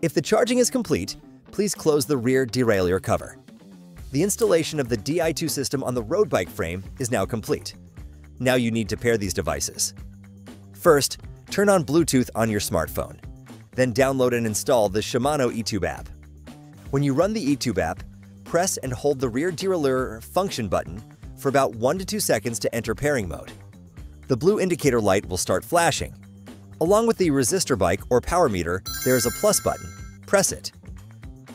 If the charging is complete, please close the rear derailleur cover. The installation of the Di2 system on the road bike frame is now complete. Now you need to pair these devices. First, turn on Bluetooth on your smartphone. Then download and install the Shimano E-TUBE app. When you run the E-TUBE app, press and hold the rear derailleur function button for about 1 to 2 seconds to enter pairing mode. The blue indicator light will start flashing. Along with the resistor bike or power meter, there is a plus button. Press it.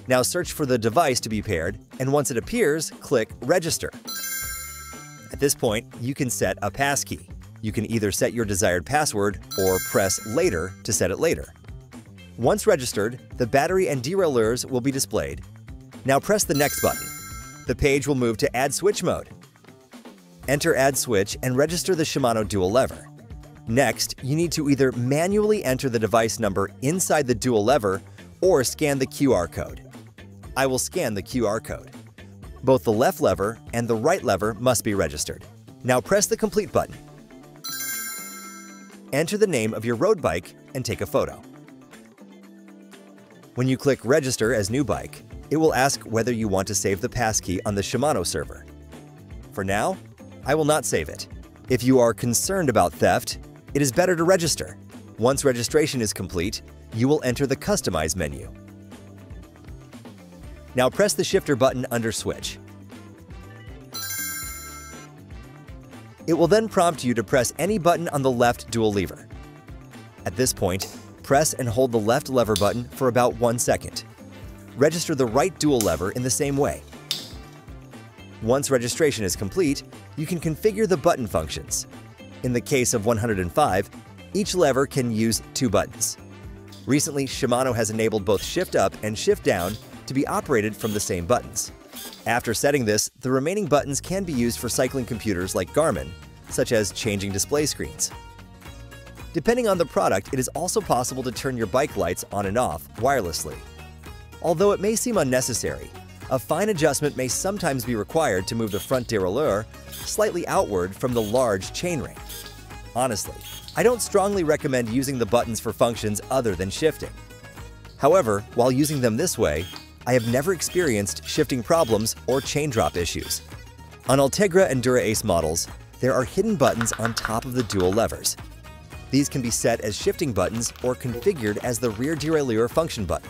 Now search for the device to be paired, and once it appears, click Register. At this point, you can set a passkey. You can either set your desired password or press Later to set it later. Once registered, the battery and derailleurs will be displayed. Now press the Next button. The page will move to Add Switch mode. Enter Add Switch and register the Shimano dual lever. Next, you need to either manually enter the device number inside the dual lever or scan the QR code. I will scan the QR code. Both the left lever and the right lever must be registered. Now press the Complete button. Enter the name of your road bike and take a photo. When you click Register as New Bike, it will ask whether you want to save the passkey on the Shimano server. For now, I will not save it. If you are concerned about theft, it is better to register. Once registration is complete, you will enter the Customize menu. Now press the Shifter button under Switch. It will then prompt you to press any button on the left dual lever. At this point, press and hold the left lever button for about 1 second. Register the right dual lever in the same way. Once registration is complete, you can configure the button functions. In the case of 105, each lever can use 2 buttons. Recently, Shimano has enabled both Shift Up and Shift Down to be operated from the same buttons. After setting this, the remaining buttons can be used for cycling computers like Garmin, such as changing display screens. Depending on the product, it is also possible to turn your bike lights on and off wirelessly. Although it may seem unnecessary, a fine adjustment may sometimes be required to move the front derailleur slightly outward from the large chainring. Honestly, I don't strongly recommend using the buttons for functions other than shifting. However, while using them this way, I have never experienced shifting problems or chain drop issues. On Ultegra and Dura-Ace models, there are hidden buttons on top of the dual levers. These can be set as shifting buttons or configured as the rear derailleur function button.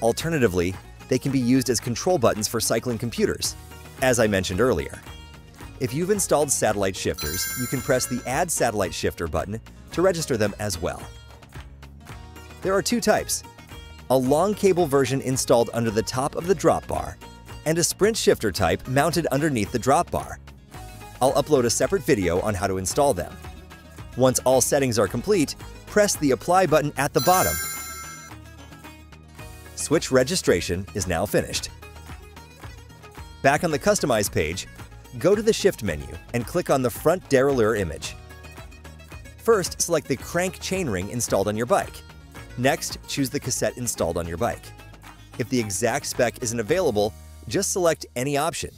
Alternatively, they can be used as control buttons for cycling computers, as I mentioned earlier. If you've installed satellite shifters, you can press the Add Satellite Shifter button to register them as well. There are 2 types: a long cable version installed under the top of the drop bar, and a sprint shifter type mounted underneath the drop bar. I'll upload a separate video on how to install them. Once all settings are complete, press the Apply button at the bottom. Switch registration is now finished. Back on the Customize page, go to the Shift menu and click on the front derailleur image. First, select the crank chainring installed on your bike. Next, choose the cassette installed on your bike. If the exact spec isn't available, just select any option.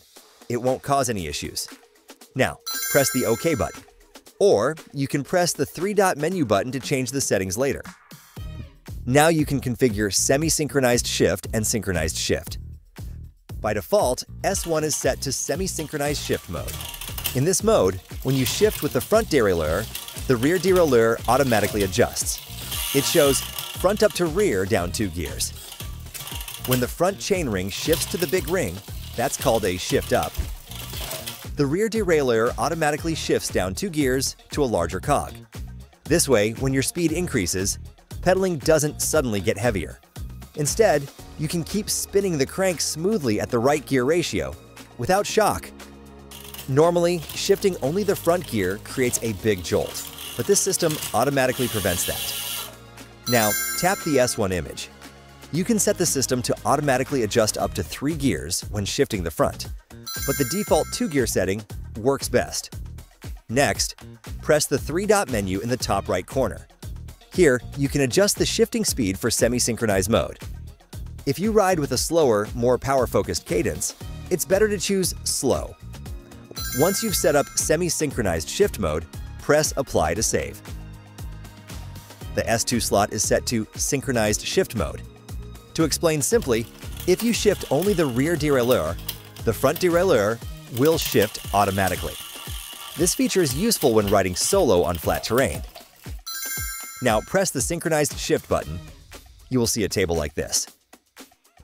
It won't cause any issues. Now, press the OK button. Or you can press the 3-dot menu button to change the settings later. Now you can configure semi-synchronized shift and synchronized shift. By default, S1 is set to semi-synchronized shift mode. In this mode, when you shift with the front derailleur, the rear derailleur automatically adjusts. It shows front up to rear down 2 gears. When the front chainring shifts to the big ring, that's called a shift up. The rear derailleur automatically shifts down 2 gears to a larger cog. This way, when your speed increases, pedaling doesn't suddenly get heavier. Instead, you can keep spinning the crank smoothly at the right gear ratio, without shock. Normally, shifting only the front gear creates a big jolt, but this system automatically prevents that. Now, tap the S1 image. You can set the system to automatically adjust up to 3 gears when shifting the front, but the default 2-gear setting works best. Next, press the 3-dot menu in the top right corner. Here, you can adjust the shifting speed for semi-synchronized mode. If you ride with a slower, more power-focused cadence, it's better to choose slow. Once you've set up semi-synchronized shift mode, press Apply to save. The S2 slot is set to synchronized shift mode. To explain simply, if you shift only the rear derailleur, the front derailleur will shift automatically. This feature is useful when riding solo on flat terrain. Now press the synchronized shift button. You will see a table like this.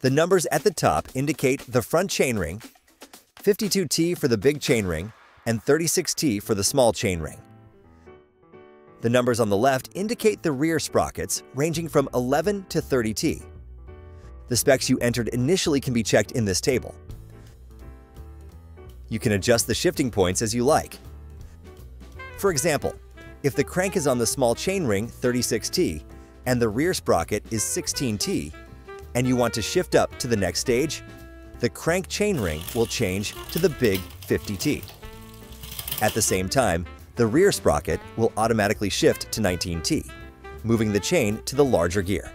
The numbers at the top indicate the front chainring, 52T for the big chainring, and 36T for the small chainring. The numbers on the left indicate the rear sprockets, ranging from 11 to 30T. The specs you entered initially can be checked in this table. You can adjust the shifting points as you like. For example, if the crank is on the small chainring 36T and the rear sprocket is 16T, and you want to shift up to the next stage, the crank chainring will change to the big 50T. At the same time, the rear sprocket will automatically shift to 19T, moving the chain to the larger gear.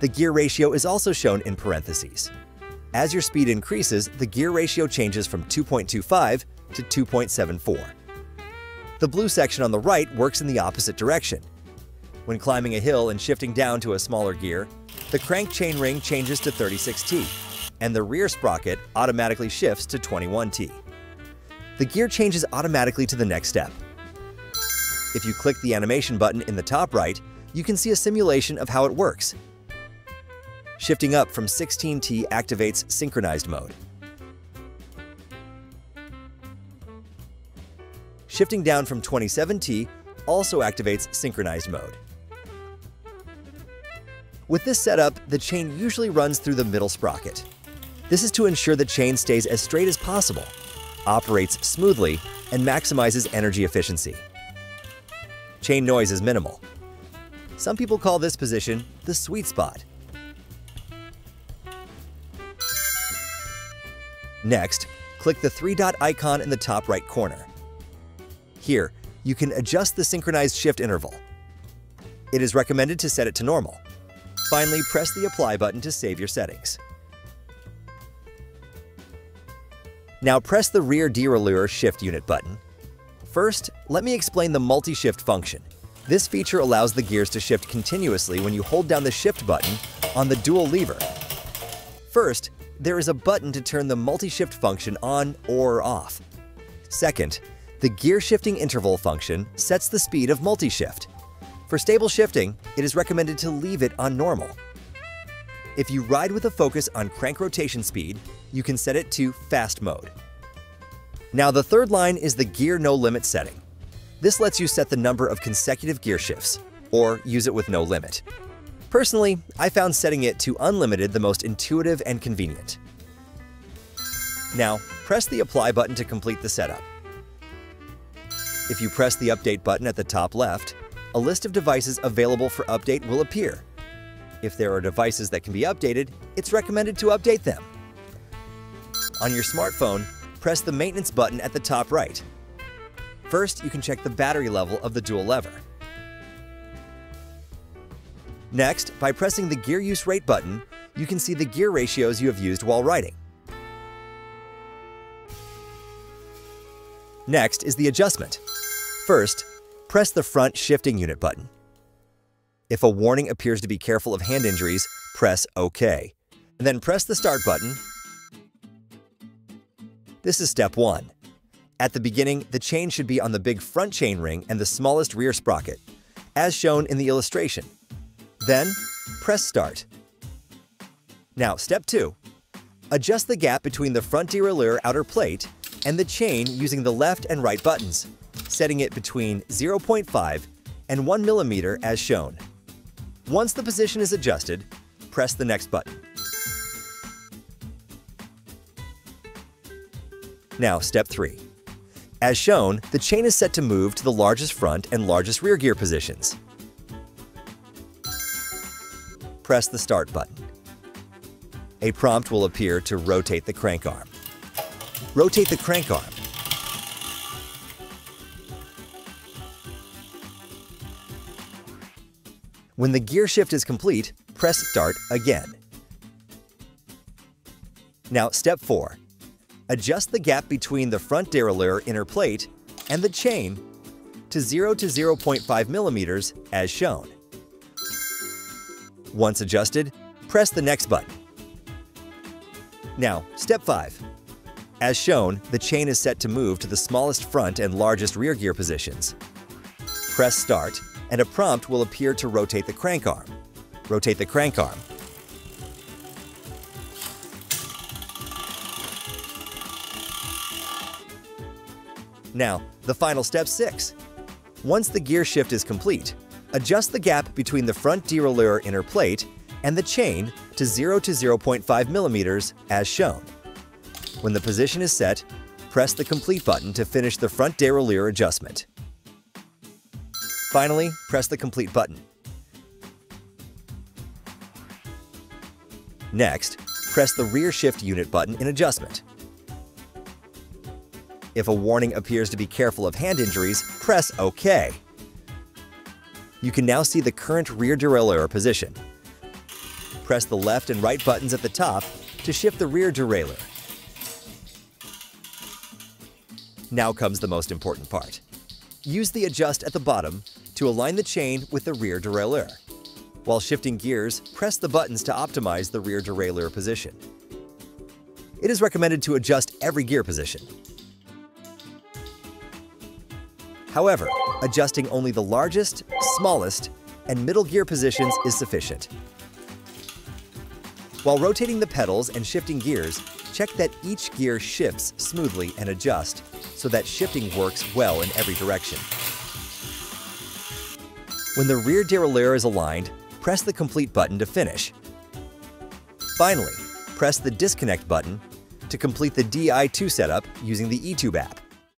The gear ratio is also shown in parentheses. As your speed increases, the gear ratio changes from 2.25 to 2.74. The blue section on the right works in the opposite direction. When climbing a hill and shifting down to a smaller gear, the crank chainring changes to 36T, and the rear sprocket automatically shifts to 21T. The gear changes automatically to the next step. If you click the animation button in the top right, you can see a simulation of how it works. Shifting up from 16T activates synchronized mode. Shifting down from 27T also activates synchronized mode. With this setup, the chain usually runs through the middle sprocket. This is to ensure the chain stays as straight as possible, operates smoothly, and maximizes energy efficiency. Chain noise is minimal. Some people call this position the sweet spot. Next, click the three-dot icon in the top right corner. Here, you can adjust the synchronized shift interval. It is recommended to set it to normal. Finally, press the Apply button to save your settings. Now press the rear derailleur shift unit button. First, let me explain the multi-shift function. This feature allows the gears to shift continuously when you hold down the shift button on the dual lever. First, there is a button to turn the multi-shift function on or off. Second, the gear shifting interval function sets the speed of multi-shift. For stable shifting, it is recommended to leave it on normal. If you ride with a focus on crank rotation speed, you can set it to fast mode. Now the third line is the gear no limit setting. This lets you set the number of consecutive gear shifts, or use it with no limit. Personally, I found setting it to unlimited the most intuitive and convenient. Now, press the Apply button to complete the setup. If you press the Update button at the top left, a list of devices available for update will appear. If there are devices that can be updated, it's recommended to update them. On your smartphone, press the Maintenance button at the top right. First, you can check the battery level of the dual lever. Next, by pressing the Gear Use Rate button, you can see the gear ratios you have used while riding. Next is the adjustment. First, press the front shifting unit button. If a warning appears to be careful of hand injuries, press OK. And then press the Start button. This is step 1. At the beginning, the chain should be on the big front chainring and the smallest rear sprocket, as shown in the illustration. Then, press Start. Now, step 2. Adjust the gap between the front derailleur outer plate and the chain using the left and right buttons, setting it between 0.5 and 1 millimeter as shown. Once the position is adjusted, press the next button. Now, step 3. As shown, the chain is set to move to the largest front and largest rear gear positions. Press the Start button. A prompt will appear to rotate the crank arm. Rotate the crank arm. When the gear shift is complete, press Start again. Now, step 4. Adjust the gap between the front derailleur inner plate and the chain to 0 to 0.5 millimeters as shown. Once adjusted, press the next button. Now, step 5. As shown, the chain is set to move to the smallest front and largest rear gear positions. Press start, and a prompt will appear to rotate the crank arm. Rotate the crank arm. Now, the final step 6. Once the gear shift is complete, adjust the gap between the front derailleur inner plate and the chain to 0 to 0.5 millimeters as shown. When the position is set, press the complete button to finish the front derailleur adjustment. Finally, press the complete button. Next, press the rear shift unit button in adjustment. If a warning appears to be careful of hand injuries, press OK. You can now see the current rear derailleur position. Press the left and right buttons at the top to shift the rear derailleur. Now comes the most important part. Use the adjust at the bottom to align the chain with the rear derailleur. While shifting gears, press the buttons to optimize the rear derailleur position. It is recommended to adjust every gear position. However, adjusting only the largest, smallest, and middle gear positions is sufficient. While rotating the pedals and shifting gears, check that each gear shifts smoothly and adjusts so that shifting works well in every direction. When the rear derailleur is aligned, press the complete button to finish. Finally, press the disconnect button to complete the Di2 setup using the E-TUBE app.